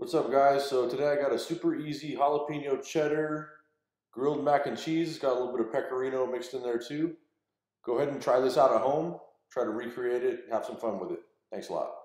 What's up, guys? So today I got a super easy jalapeno cheddar grilled mac and cheese. It's got a little bit of pecorino mixed in there too. Go ahead and try this out at home. Try to recreate it and have some fun with it. Thanks a lot.